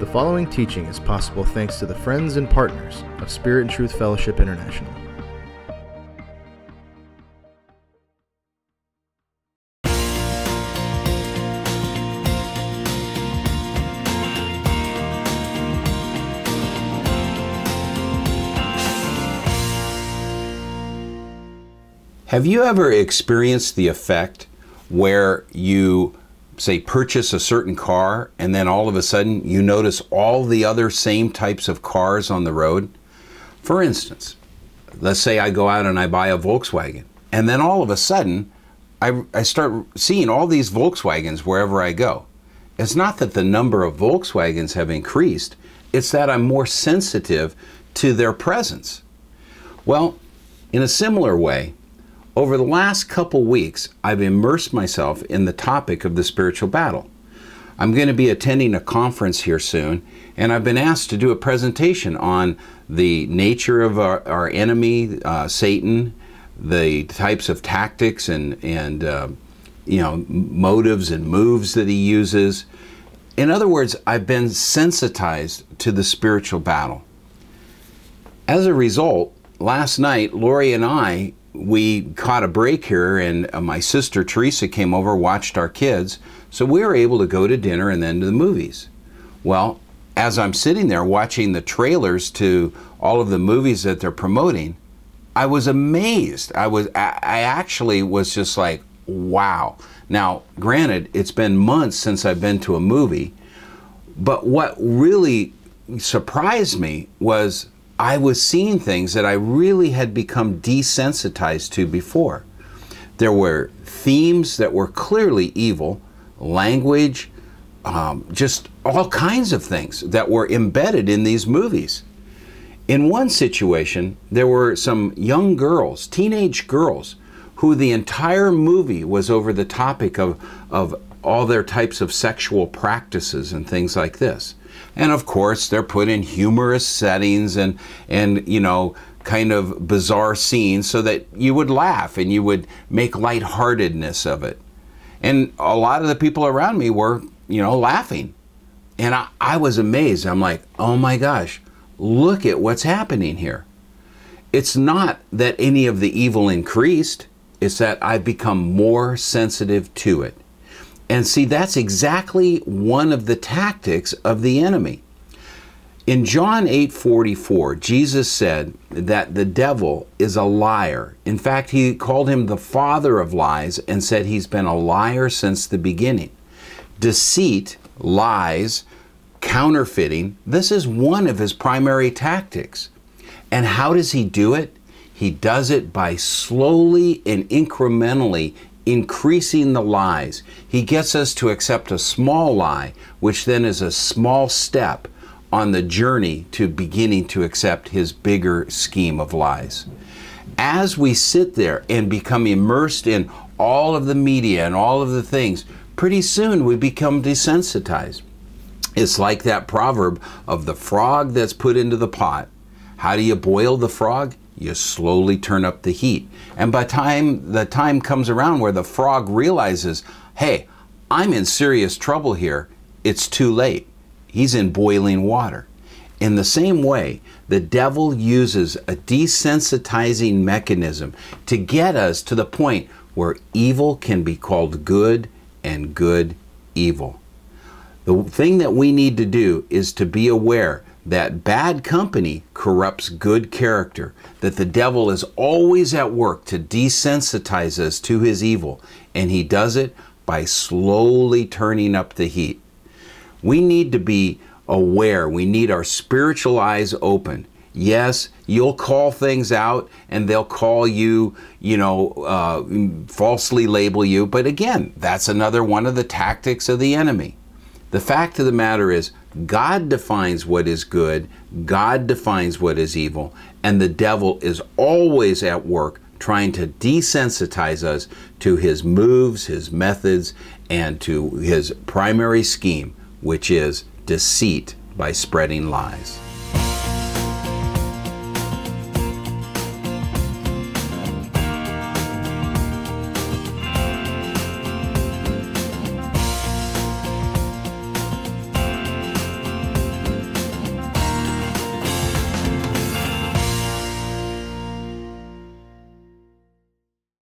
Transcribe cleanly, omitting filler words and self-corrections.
The following teaching is possible thanks to the friends and partners of Spirit and Truth Fellowship International. Have you ever experienced the effect where you say purchase a certain car and then all of a sudden you notice all the other same types of cars on the road? For instance, let's say I go out and I buy a Volkswagen, and then all of a sudden I start seeing all these Volkswagens wherever I go. It's not that the number of Volkswagens have increased, it's that I'm more sensitive to their presence. Well, in a similar way, over the last couple weeks, I've immersed myself in the topic of the spiritual battle. I'm going to be attending a conference here soon, and I've been asked to do a presentation on the nature of our enemy, Satan, the types of tactics and motives and moves that he uses. In other words, I've been sensitized to the spiritual battle. As a result, last night, Lori and we caught a break here, and my sister Teresa came over, watched our kids, so we were able to go to dinner and then to the movies. Well, as I'm sitting there watching the trailers to all of the movies that they're promoting, I was amazed. I actually was just like, wow. Now, granted, it's been months since I've been to a movie, but what really surprised me was I was seeing things that I really had become desensitized to before. There were themes that were clearly evil, language, just all kinds of things that were embedded in these movies. In one situation, there were some young girls, teenage girls, who the entire movie was over the topic of all their types of sexual practices and things like this. And of course, they're put in humorous settings and kind of bizarre scenes so that you would laugh and you would make lightheartedness of it. And a lot of the people around me were, laughing. And I was amazed. I'm like, oh my gosh, look at what's happening here. It's not that any of the evil increased, it's that I've become more sensitive to it. And see, that's exactly one of the tactics of the enemy. In John 8:44, Jesus said that the devil is a liar. In fact, he called him the father of lies and said he's been a liar since the beginning. Deceit, lies, counterfeiting, this is one of his primary tactics. And how does he do it? He does it by slowly and incrementally increasing the lies. He gets us to accept a small lie, which then is a small step on the journey to beginning to accept his bigger scheme of lies. As we sit there and become immersed in all of the media and all of the things, pretty soon we become desensitized. It's like that proverb of the frog that's put into the pot. How do you boil the frog? You slowly turn up the heat. And by the time comes around where the frog realizes, hey, I'm in serious trouble here, it's too late. He's in boiling water. In the same way, the devil uses a desensitizing mechanism to get us to the point where evil can be called good and good evil. The thing that we need to do is to be aware that bad company corrupts good character, that the devil is always at work to desensitize us to his evil, and he does it by slowly turning up the heat. We need to be aware. We need our spiritual eyes open. Yes, you'll call things out and they'll call you, falsely label you, but again, that's another one of the tactics of the enemy. The fact of the matter is, God defines what is good, God defines what is evil, and the devil is always at work trying to desensitize us to his moves, his methods, and to his primary scheme, which is deceit by spreading lies.